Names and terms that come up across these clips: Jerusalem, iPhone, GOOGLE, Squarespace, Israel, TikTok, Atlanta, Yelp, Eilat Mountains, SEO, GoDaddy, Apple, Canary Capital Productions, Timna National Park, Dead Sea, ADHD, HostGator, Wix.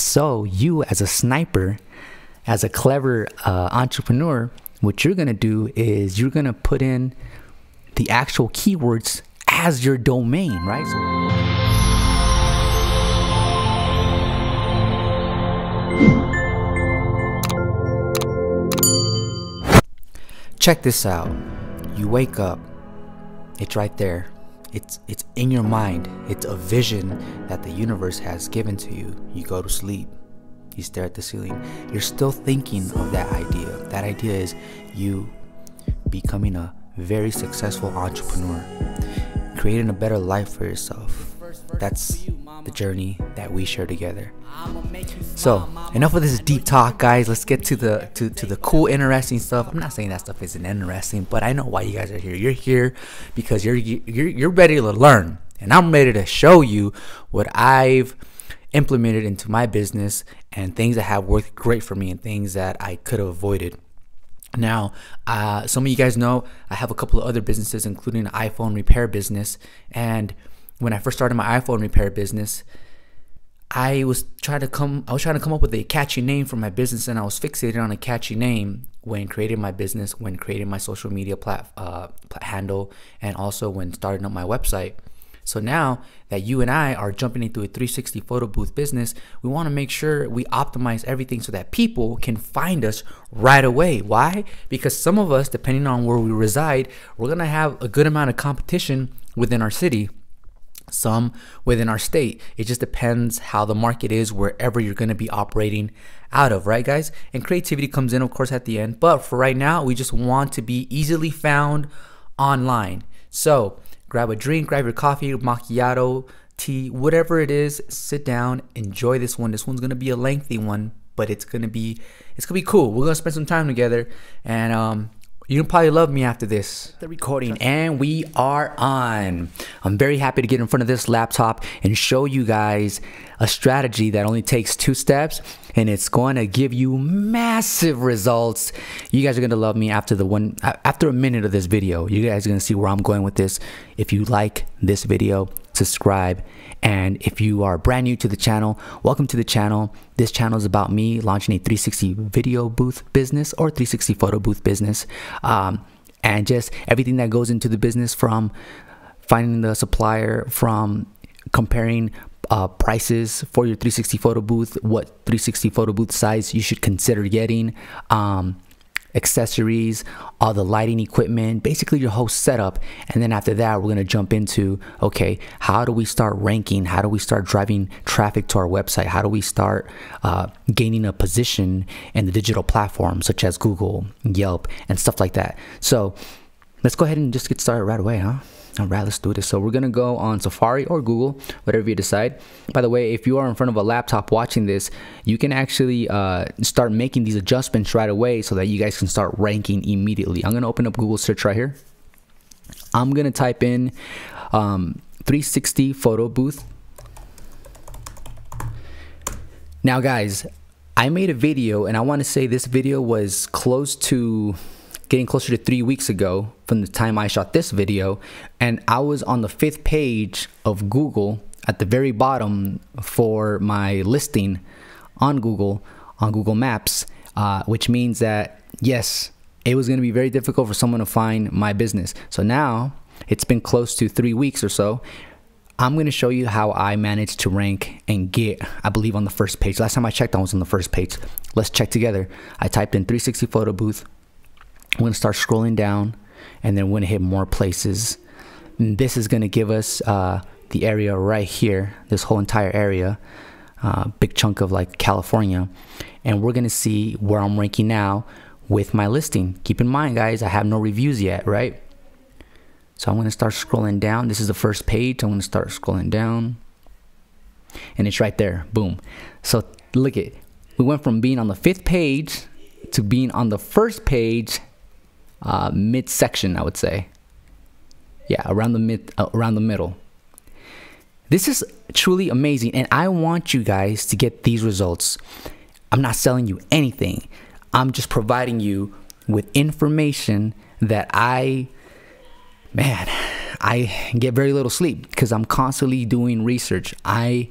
So you as a sniper, as a clever entrepreneur, what you're going to do is you're going to put in the actual keywords as your domain, right? Check this out. You wake up, it's right there. It's in your mind. It's a vision that the universe has given to you. You go to sleep. You stare at the ceiling. You're still thinking of that idea. That idea is you becoming a very successful entrepreneur, creating a better life for yourself. That's the journey that we share together. So enough of this deep talk, guys. Let's get to the to the cool, interesting stuff. I'm not saying that stuff isn't interesting, but I know why you guys are here. You're here because you're ready to learn, and I'm ready to show you what I've implemented into my business and things that have worked great for me and things that I could have avoided. Now, some of you guys know I have a couple of other businesses, including an iPhone repair business. And when I first started my iPhone repair business, I was trying to come up with a catchy name for my business, and I was fixated on a catchy name when creating my business, when creating my social media handle, and also when starting up my website. So now that you and I are jumping into a 360 photo booth business, we want to make sure we optimize everything so that people can find us right away. Why? Because some of us, depending on where we reside, we're going to have a good amount of competition within our city, some within our state. It just depends how the market is wherever you're going to be operating out of, right, guys? And creativity comes in, of course, at the end. But for right now, we just want to be easily found online. So grab a drink, grab your coffee, macchiato, tea, whatever it is. Sit down, enjoy this one. This one's gonna be a lengthy one, but it's gonna be cool. We're gonna spend some time together, and you'll probably love me after this. The recording, and we are on. I'm very happy to get in front of this laptop and show you guys a strategy that only takes 2 steps, and it's going to give you massive results. You guys are going to love me after after a minute of this video. You guys are going to see where I'm going with this. If you like this video, subscribe. And if you are brand new to the channel, welcome to the channel. This channel is about me launching a 360 video booth business or 360 photo booth business, and just everything that goes into the business, from finding the supplier, from comparing prices for your 360 photo booth, what 360 photo booth size you should consider getting, accessories, all the lighting equipment, basically your whole setup. And then after that, we're going to jump into, okay, how do we start ranking? How do we start driving traffic to our website? How do we start gaining a position in the digital platforms such as Google, Yelp, and stuff like that? So let's go ahead and just get started right away, huh? All right, let's do this. So we're going to go on Safari or Google, whatever you decide. By the way, if you are in front of a laptop watching this, you can actually start making these adjustments right away so that you guys can start ranking immediately. I'm going to open up Google search right here. I'm going to type in 360 photo booth. Now, guys, I made a video, and I want to say this video was close to getting closer to 3 weeks ago from the time I shot this video, and I was on the 5th page of Google at the very bottom for my listing on Google Maps, which means that, yes, it was going to be very difficult for someone to find my business. So now it's been close to 3 weeks or so. I'm going to show you how I managed to rank and get, I believe, on the first page. Last time I checked, I was on the first page. Let's check together. I typed in 360 photo booth. I'm going to start scrolling down, and then we're going to hit more places. And this is going to give us the area right here, this whole entire area, big chunk of like California. And we're going to see where I'm ranking now with my listing. Keep in mind, guys, I have no reviews yet, right? So I'm going to start scrolling down. This is the first page. I'm going to start scrolling down, and it's right there. Boom. So look it. We went from being on the 5th page to being on the first page. Midsection, I would say. Yeah, around the middle. This is truly amazing, and I want you guys to get these results. I'm not selling you anything. I'm just providing you with information that I I get very little sleep because I'm constantly doing research. I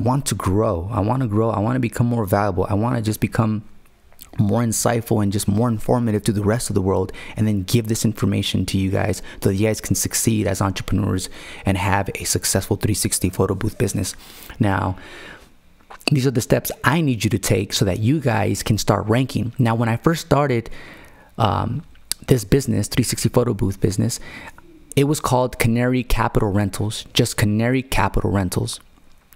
want to grow. I want to grow. I want to become more valuable. I want to just become more insightful and just more informative to the rest of the world, and then give this information to you guys so that you guys can succeed as entrepreneurs and have a successful 360 photo booth business. Now, these are the steps I need you to take so that you guys can start ranking. Now, when I first started this business, 360 photo booth business, it was called Canary Capital Rentals, just Canary Capital Rentals.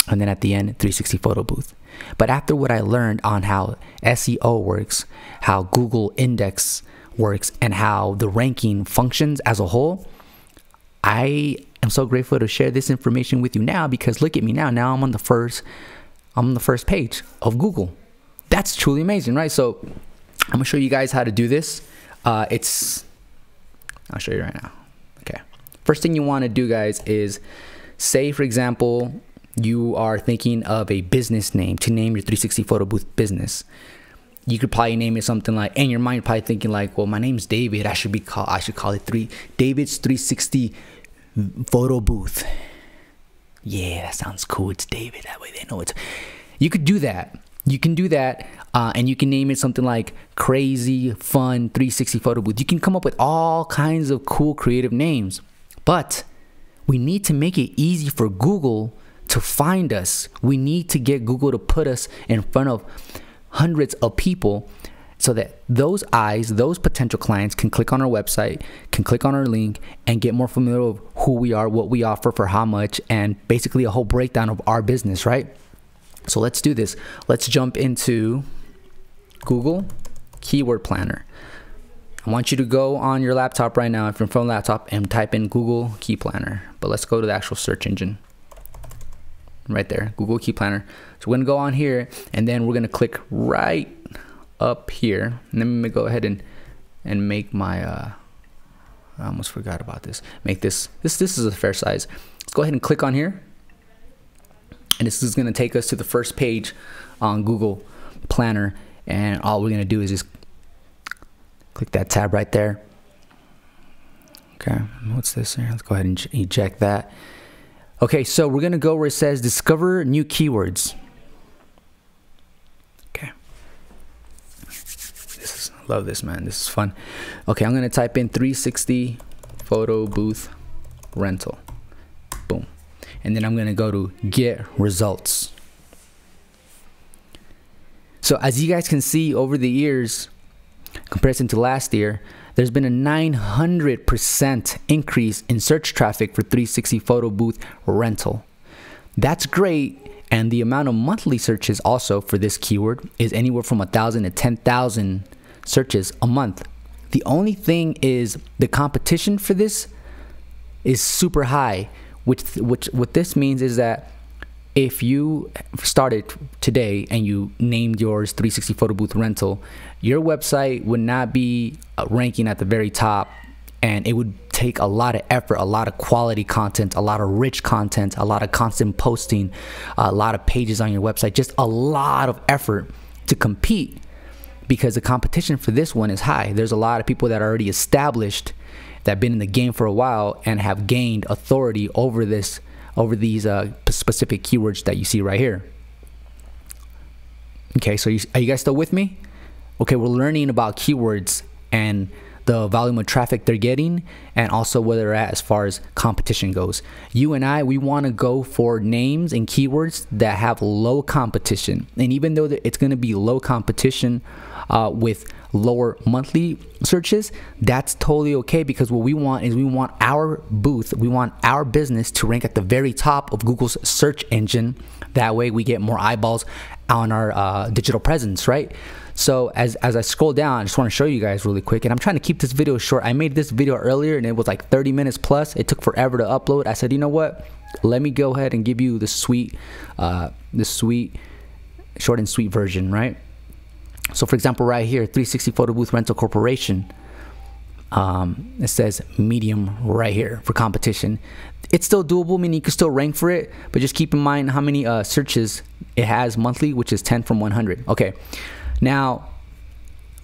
And then at the end, 360 photo booth. But after what I learned on how SEO works, how Google Index works, and how the ranking functions as a whole, I am so grateful to share this information with you now, because look at me now. Now I'm on the first page of Google. That's truly amazing, right? So I'm gonna show you guys how to do this. I'll show you right now. Okay. First thing you want to do, guys, is say, for example, you are thinking of a business name to name your 360 photo booth business. You could probably name it something like, in your mind, you're probably thinking like, well, my name's David. I should call it David's 360 photo booth. Yeah, that sounds cool. It's David. That way they know it's. You could do that. You can do that, and you can name it something like Crazy Fun 360 Photo Booth. You can come up with all kinds of cool, creative names, but we need to make it easy for Google to find us. We need to get Google to put us in front of hundreds of people so that those eyes, those potential clients, can click on our website, can click on our link, and get more familiar with who we are, what we offer, for how much, and basically a whole breakdown of our business, right? So let's do this. Let's jump into Google Keyword Planner. I want you to go on your laptop right now, if you're from laptop, and type in Google Key Planner. But let's go to the actual search engine. Right there, Google Key Planner. So we're gonna go on here, and then we're gonna click right up here. And then let me go ahead and make my I almost forgot about this. Make this is a fair size. Let's go ahead and click on here, and this is gonna take us to the first page on Google Planner. And all we're gonna do is just click that tab right there. Okay, what's this here? Let's go ahead and eject that. Okay, so we're gonna go where it says discover new keywords. Okay. I love this, man, this is fun. Okay, I'm gonna type in 360 photo booth rental. Boom. And then I'm gonna go to get results. So as you guys can see, over the years, comparison to last year, there's been a 900% increase in search traffic for 360 photo booth rental. That's great. And the amount of monthly searches also for this keyword is anywhere from 1,000 to 10,000 searches a month. The only thing is the competition for this is super high, which what this means is that if you started today and you named yours 360 photo booth rental, your website would not be ranking at the very top, and it would take a lot of effort, a lot of quality content, a lot of rich content, a lot of constant posting, a lot of pages on your website, just a lot of effort to compete, because the competition for this one is high. There's a lot of people that are already established, that have been in the game for a while and have gained authority over this, over these specific keywords that you see right here. Okay, so are you guys still with me? Okay, we're learning about keywords and the volume of traffic they're getting, and also where they're at as far as competition goes. You and I, we wanna go for names and keywords that have low competition. And even though it's gonna be low competition with lower monthly searches, that's totally okay, because what we want is, we want our booth, we want our business to rank at the very top of Google's search engine. That way we get more eyeballs on our digital presence, right? So as I scroll down, I just want to show you guys really quick, and I'm trying to keep this video short. I made this video earlier and it was like 30 minutes plus. It took forever to upload. I said, you know what, let me go ahead and give you the sweet short and sweet version, right? So for example, right here, 360 Photo Booth Rental Corporation, it says medium right here for competition. It's still doable, meaning you can still rank for it, but just keep in mind how many searches it has monthly, which is 10 from 100. Okay, now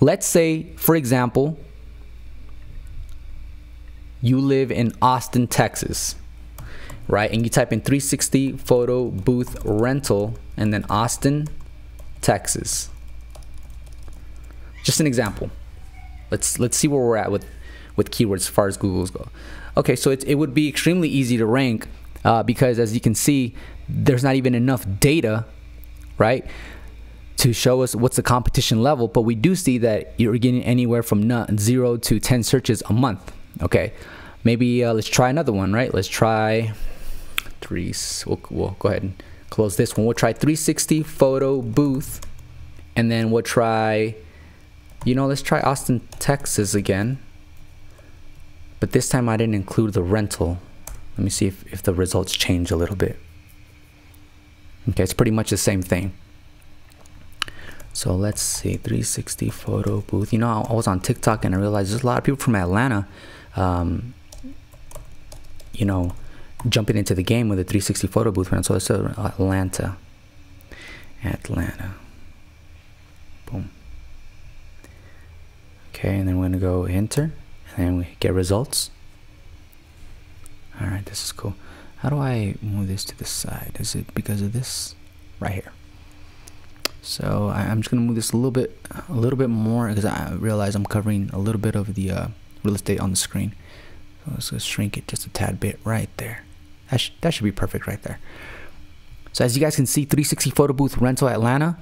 let's say, for example, you live in Austin, Texas, right? And you type in 360 photo booth rental and then Austin, Texas. Just an example. Let's see where we're at with keywords as far as Google's go. Okay, so it would be extremely easy to rank because as you can see, there's not even enough data, right, to show us what's the competition level, but we do see that you're getting anywhere from 0 to 10 searches a month. Okay, maybe let's try another one, right? Let's try three. We'll go ahead and close this one. We'll try 360 photo booth, and then we'll try, you know, let's try Austin, Texas again. But this time I didn't include the rental. Let me see if the results change a little bit. Okay, it's pretty much the same thing. So let's see, 360 photo booth. You know, I was on TikTok and I realized there's a lot of people from Atlanta, you know, jumping into the game with a 360 photo booth. So it's Atlanta, Atlanta. Boom. Okay, and then we're gonna go enter and then we get results. All right, this is cool. How do I move this to the side? Is it because of this? Right here. So I'm just gonna move this a little bit more because I realize I'm covering a little bit of the real estate on the screen. So let's just shrink it just a tad bit right there. That should be perfect right there. So as you guys can see, 360 photo booth rental Atlanta.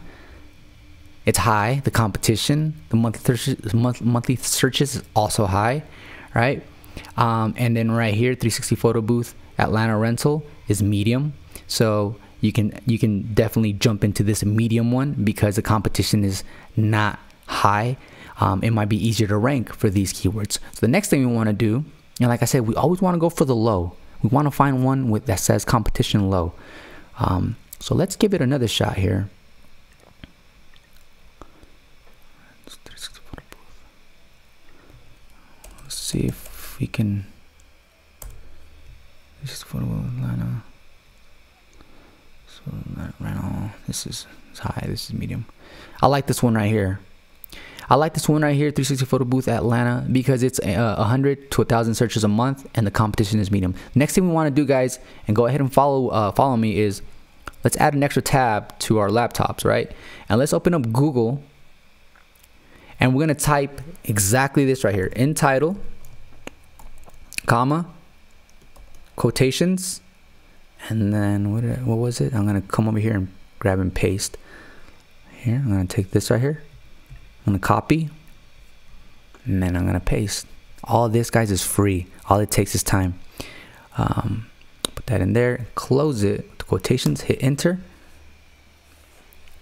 It's high, the competition, the monthly searches is also high, right? And then right here, 360 photo booth Atlanta rental is medium, so you can definitely jump into this medium one because the competition is not high. It might be easier to rank for these keywords. So the next thing we want to do, and like I said, we always want to go for the low. We want to find one with that says competition low. So let's give it another shot here. Let's see if we can. So right now, this is high. This is medium. I like this one right here. 360 photo booth Atlanta because it's 100 to 1,000 searches a month, and the competition is medium. Next thing we want to do, guys, and go ahead and follow me is, let's add an extra tab to our laptops, right? And let's open up Google, and we're gonna type exactly this right here in title, comma, quotations. And then what was it? I'm gonna come over here and grab and paste. Here, I'm gonna take this right here. I'm gonna copy, and then I'm gonna paste. All this, guys, is free. All it takes is time. Put that in there. Close it. With the quotations. Hit enter.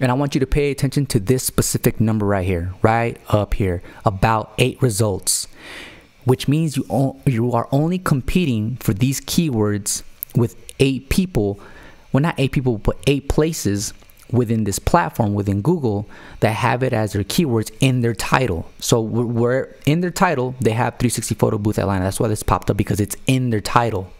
And I want you to pay attention to this specific number right here, right up here. About 8 results, which means you are only competing for these keywords with 8 people, well, not 8 people, but 8 places within this platform, within Google, that have it as their keywords in their title. So we're in their title, they have 360 photo booth Atlanta. That's why this popped up, because it's in their title.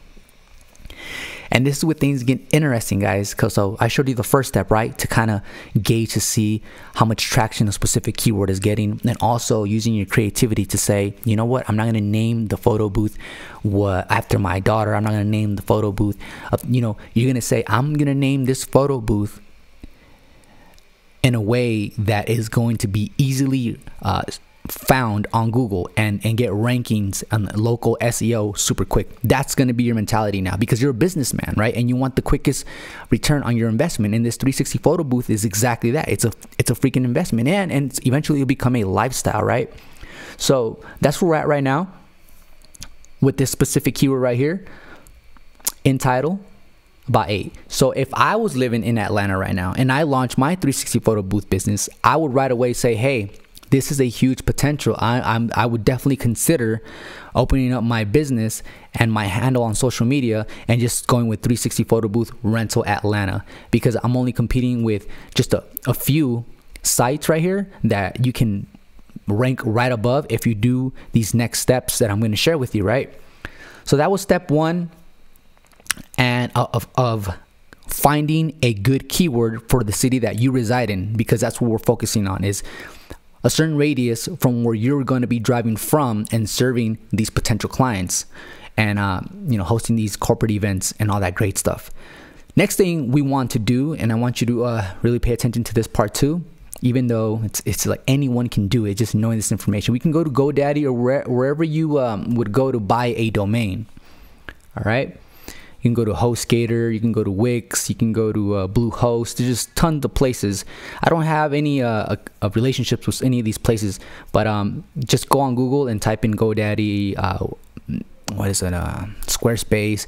And this is where things get interesting, guys. So I showed you the first step, right, to kind of gauge to see how much traction a specific keyword is getting, and also using your creativity to say, you know what, I'm not going to name the photo booth after my daughter. I'm not going to name the photo booth. You know, you're going to say, I'm going to name this photo booth in a way that is going to be easily found on Google and get rankings on local SEO super quick. That's going to be your mentality now, because you're a businessman, right? And you want the quickest return on your investment. And this 360 photo booth is exactly that. It's a freaking investment, and eventually it'll become a lifestyle, right? So that's where we're at right now with this specific keyword right here in title. About 8. So if I was living in Atlanta right now and I launched my 360 photo booth business, I would right away say, hey, this is a huge potential. I would definitely consider opening up my business and my handle on social media and just going with 360 photo booth rental Atlanta, because I'm only competing with just a few sites right here that you can rank right above if you do these next steps that I'm going to share with you, right? So that was step one, and of finding a good keyword for the city that you reside in, because that's what we're focusing on is a certain radius from where you're going to be driving from and serving these potential clients and hosting these corporate events and all that great stuff. Next thing we want to do, and I want you to really pay attention to this part too, even though it's like anyone can do it, just knowing this information. We can go to GoDaddy or wherever you would go to buy a domain, all right? You can go to HostGator, you can go to Wix, you can go to Bluehost. There's just tons of places. I don't have any relationships with any of these places, but just go on Google and type in GoDaddy, Squarespace,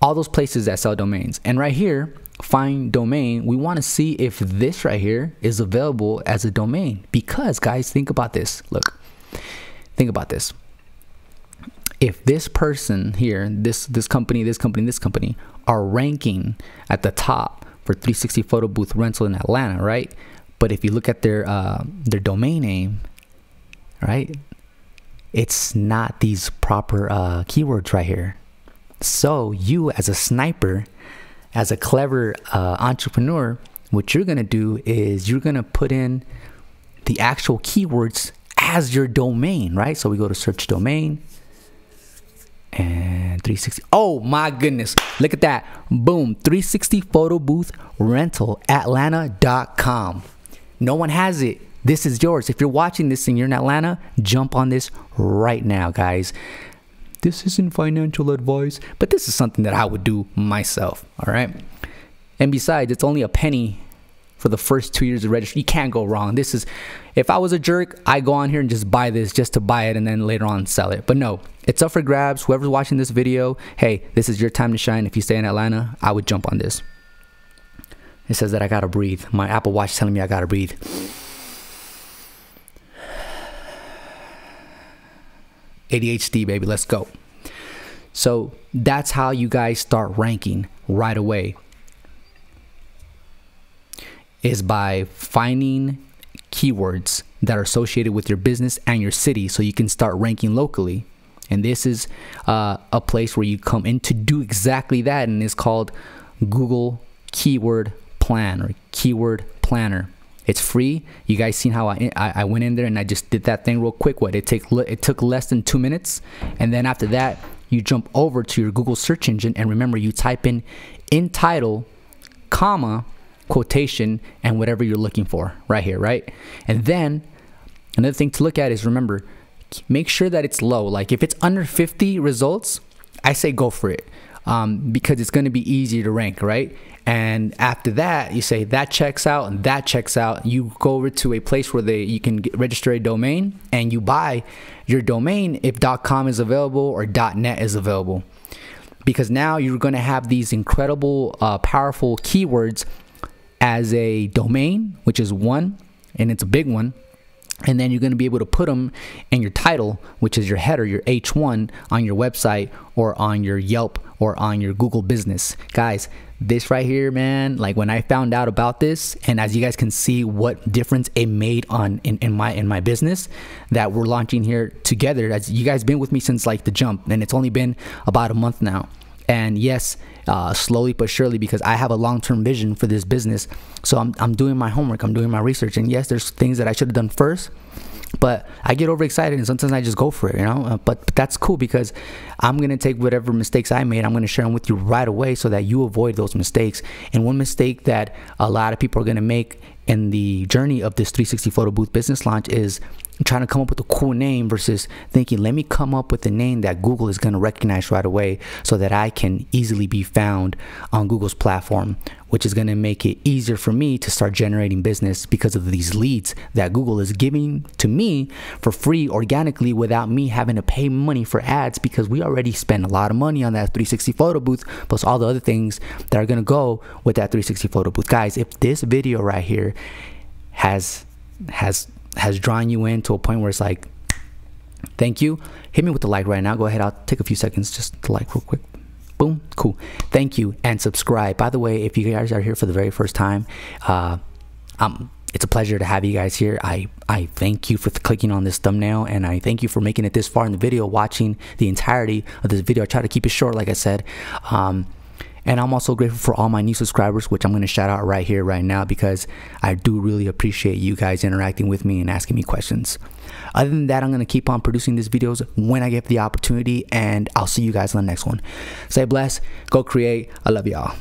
all those places that sell domains. And right here, find domain, we want to see if this right here is available as a domain. Because guys, think about this. Look, think about this. If this person here, this company are ranking at the top for 360 photo booth rental in Atlanta, right? But if you look at their domain name, right, it's not these proper keywords right here. So you, as a sniper, as a clever entrepreneur, what you're gonna do is you're gonna put in the actual keywords as your domain, right? So we go to search domain. And 360, oh my goodness, look at that. Boom, 360 photo booth rental atlanta.com. No one has it. This is yours. If you're watching this and you're in Atlanta, jump on this right now, guys. This isn't financial advice, but this is something that I would do myself, all right? And besides, it's only a penny for the first 2 years of registry. You can't go wrong. This is, if I was a jerk, I'd go on here and just buy this just to buy it and then later on sell it. But no, it's up for grabs. Whoever's watching this video, hey, this is your time to shine. If you stay in Atlanta, I would jump on this. It says that I gotta breathe. My Apple Watch telling me I gotta breathe. ADHD, baby, let's go. So that's how you guys start ranking right away, is by finding keywords that are associated with your business and your city, so you can start ranking locally. And this is a place where you come in to do exactly that, and it's called Google Keyword Plan or Keyword Planner. It's free. You guys seen how I went in there and I just did that thing real quick. What it took less than 2 minutes, and then after that you jump over to your Google search engine, and remember, you type in title, comma, quotation, and whatever you're looking for right here, right? And then another thing to look at is, remember, make sure that it's low. Like if it's under 50 results, I say go for it, because it's going to be easier to rank, right? And after that, you say that checks out and that checks out. You go over to a place where you can register a domain, and you buy your domain if .com is available or .net is available, because now you're going to have these incredible powerful keywords as a domain, which is one, and it's a big one. And then you're going to be able to put them in your title, which is your header, your H1, on your website or on your Yelp or on your Google business. Guys, this right here, man, like when I found out about this, and as you guys can see what difference it made in my business that we're launching here together, as you guys been with me since like the jump, and it's only been about a month now. And yes, slowly but surely, because I have a long-term vision for this business. So I'm doing my homework, I'm doing my research. And yes, there's things that I should have done first, but I get overexcited and sometimes I just go for it, you know? But that's cool, because I'm gonna take whatever mistakes I made, I'm gonna share them with you right away so that you avoid those mistakes. And one mistake that a lot of people are gonna make in the journey of this 360 photo booth business launch is trying to come up with a cool name versus thinking, let me come up with a name that Google is going to recognize right away so that I can easily be found on Google's platform, which is going to make it easier for me to start generating business because of these leads that Google is giving to me for free organically without me having to pay money for ads, because we already spent a lot of money on that 360 photo booth plus all the other things that are going to go with that 360 photo booth. Guys, if this video right here has drawn you in to a point where it's like, thank you, hit me with the like right now. Go ahead, I'll take a few seconds just to like real quick. Boom, cool, thank you, and subscribe. By the way, if you guys are here for the very first time, it's a pleasure to have you guys here. I thank you for clicking on this thumbnail, and I thank you for making it this far in the video, watching the entirety of this video. I try to keep it short, like I said. And I'm also grateful for all my new subscribers, which I'm going to shout out right here, right now, because I do really appreciate you guys interacting with me and asking me questions. Other than that, I'm going to keep on producing these videos when I get the opportunity, and I'll see you guys on the next one. Stay blessed. Go create. I love y'all.